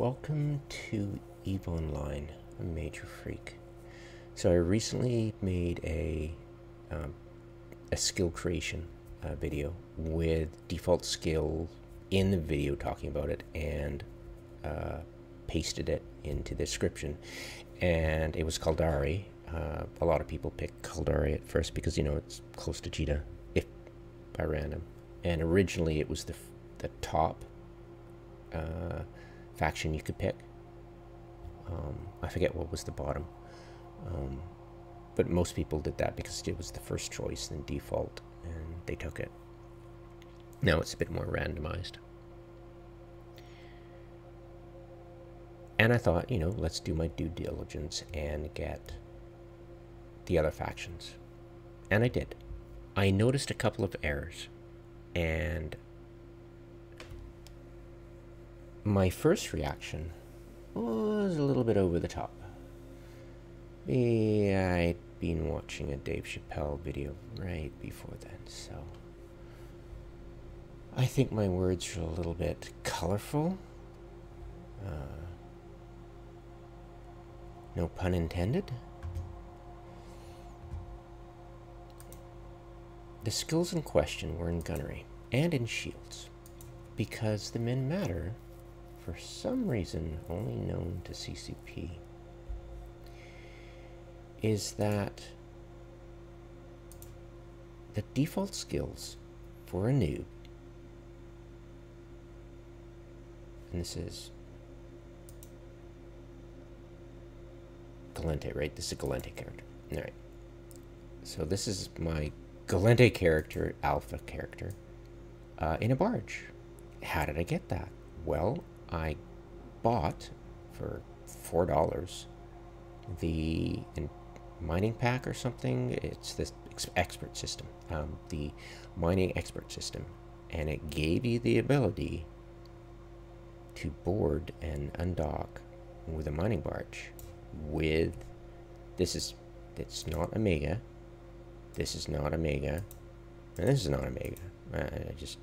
Welcome to Eve Online, a major freak. So I recently made a skill creation video with default skill in the video talking about it, and pasted it into the description, and it was Caldari. A lot of people picked Caldari at first because, you know, it's close to Jita, if by random. And originally it was the top faction you could pick. I forget what was the bottom, but most people did that because it was the first choice and default, and they took it. Now it's a bit more randomized. And I thought, you know, let's do my due diligence and get the other factions. And I did. I noticed a couple of errors. And my first reaction was a little bit over the top. Yeah, I'd been watching a Dave Chappelle video right before then, so I think my words are a little bit colorful. No pun intended. The skills in question were in gunnery and in shields, because the Minmatar, for some reason only known to CCP, is that the default skills for a noob, and this is Gallente, right? This is a Gallente character. Alright. So this is my Gallente character, alpha character, in a barge. How did I get that? Well, I bought for $4 the mining pack or something. It's this expert system, the mining expert system, and it gave you the ability to board and undock with a mining barge. With it's not Omega, this is not Omega, and this is not Omega. I just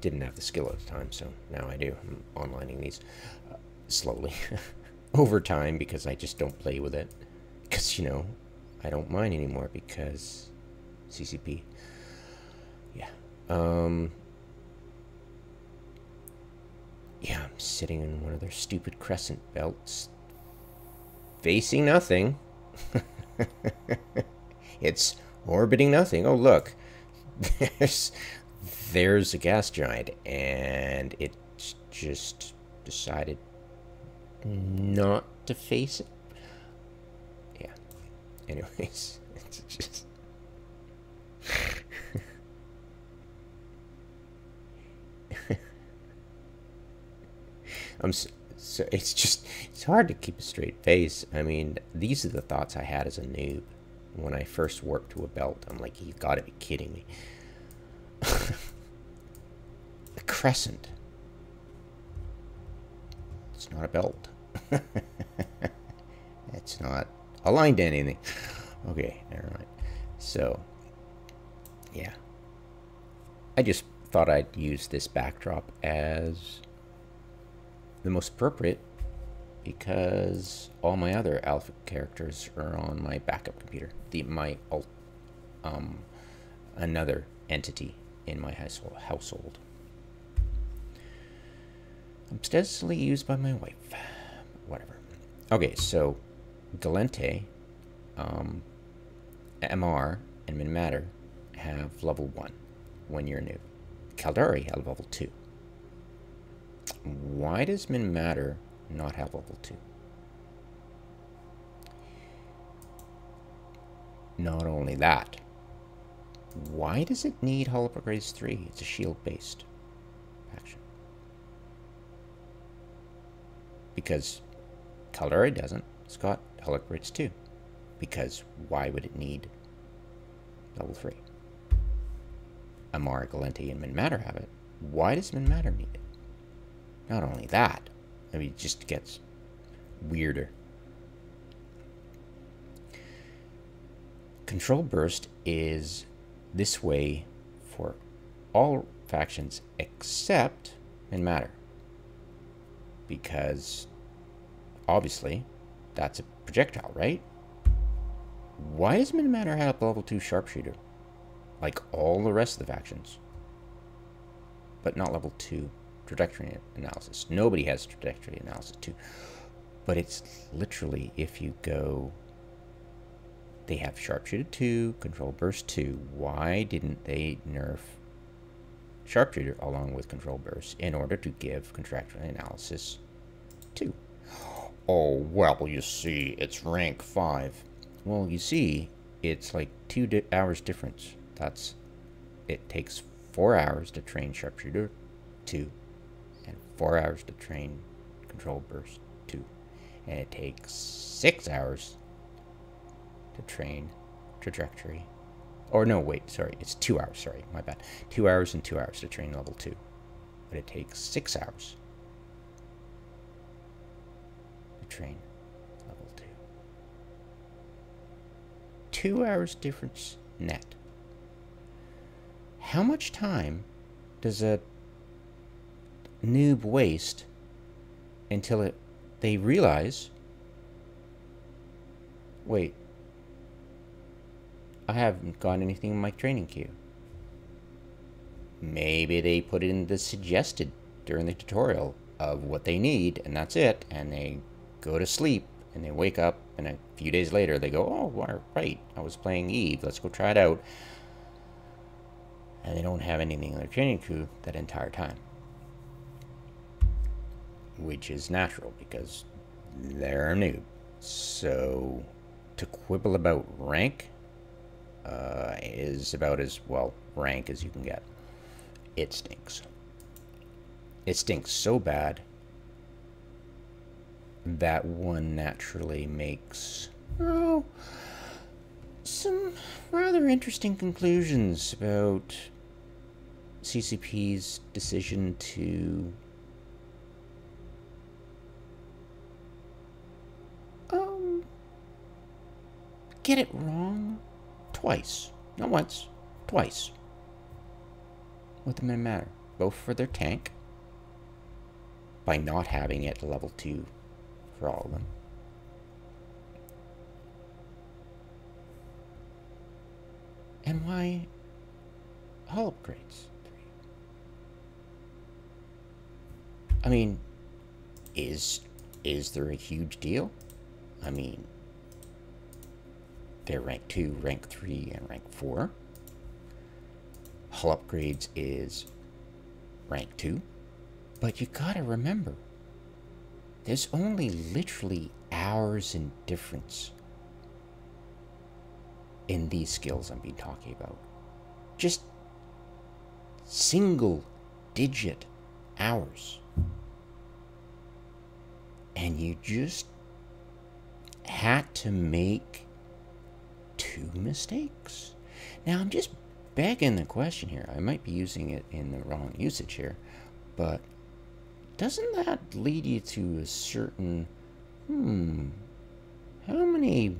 didn't have the skill at the time, so now I do. I'm onlining these slowly over time, because I just don't play with it, because, you know, I don't mind anymore because CCP. Yeah. Yeah, I'm sitting in one of their stupid crescent belts, facing nothing. It's orbiting nothing. Oh, look, there's a gas giant, and it just decided not to face it. Yeah. Anyways, it's just... So it's hard to keep a straight face. I mean, these are the thoughts I had as a noob when I first warped to a belt. I'm like, you gotta be kidding me. A crescent. It's not a belt. It's not aligned to anything. Okay, never mind. So, yeah. I just thought I'd use this backdrop as the most appropriate, because all my other alpha characters are on my backup computer, my alt, another entity in my household. Ostensibly used by my wife, whatever. Okay, so Gallente, MR, and Minmatar have level 1 when you're new. Caldari have level 2. Why does Minmatar not have level 2? Not only that, why does it need Hologrades 3? It's a shield-based faction. Because Caldari doesn't. It's got Hologrades 2. Because why would it need level 3? Amara, Gallente, and Minmatar have it. Why does Minmatar need it? Not only that, I mean, it just gets weirder. Control burst is this way for all factions except Minmatar. because obviously that's a projectile, right? Why does Minmatar have a level 2 sharpshooter? Like all the rest of the factions. But not level 2 trajectory analysis. Nobody has trajectory analysis 2. But it's literally, if you go, they have sharpshooter 2, control burst 2. Why didn't they nerf sharpshooter along with control burst in order to give contractual analysis 2? Oh, well, you see, it's rank 5. Well, you see, it's like 2 hours difference. That's, it takes 4 hours to train sharpshooter 2 and 4 hours to train control burst 2. And it takes 6 hours to train trajectory. Or no, wait, sorry, it's 2 hours, sorry, my bad. 2 hours and 2 hours to train level 2. But it takes 6 hours to train level 2. 2 hours difference net. How much time does a noob waste until they realize, wait, I haven't got anything in my training queue? Maybe they put in the suggested during the tutorial of what they need, and that's it, and they go to sleep, and they wake up, and a few days later they go, oh, right, I was playing Eve, let's go try it out. And they don't have anything in their training queue that entire time. Which is natural, because they're a noob. So, to quibble about rank is about as, well, rank as you can get. It stinks. It stinks so bad that one naturally makes, oh, some rather interesting conclusions about CCP's decision to, get it wrong twice. Not once, twice. With the Minmatar. Both for their tank, by not having it level 2 for all of them. And why hull upgrades? I mean, is there a huge deal? I mean, they're rank 2, rank 3, and rank 4. Hull upgrades is rank 2. But you gotta remember, there's only literally hours in difference in these skills I've been talking about. Just single digit hours. And you just had to make 2 mistakes. Now, I'm just begging the question here. I might be using it in the wrong usage here, but doesn't that lead you to a certain, how many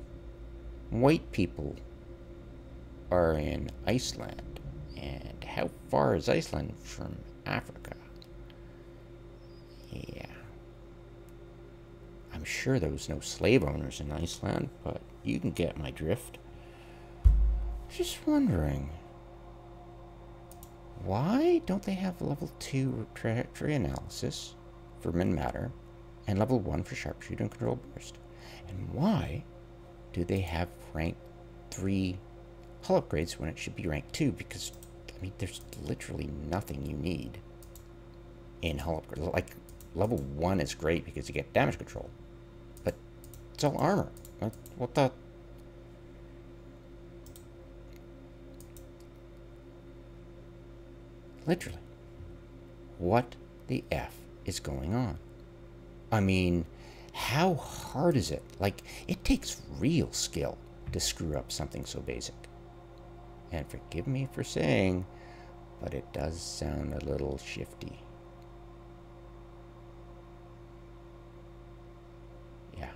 white people are in Iceland? And how far is Iceland from Africa? Yeah. I'm sure there was no slave owners in Iceland, but you can get my drift. Just wondering, why don't they have level 2 trajectory analysis for Minmatar and level 1 for sharpshooter and control burst? And why do they have rank 3 hull upgrades when it should be rank 2? Because, I mean, there's literally nothing you need in hull upgrades. Like, level 1 is great because you get damage control, but it's all armor. What the? Literally. What the F is going on? I mean, how hard is it? Like, it takes real skill to screw up something so basic. And forgive me for saying, but it does sound a little shifty. Yeah.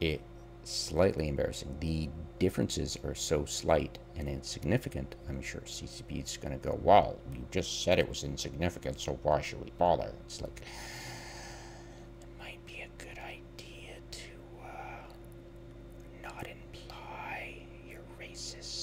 It's slightly embarrassing. The differences are so slight and insignificant, I'm sure CCP is going to go, wow, you just said it was insignificant, so why should we bother? It's like, Narcissist.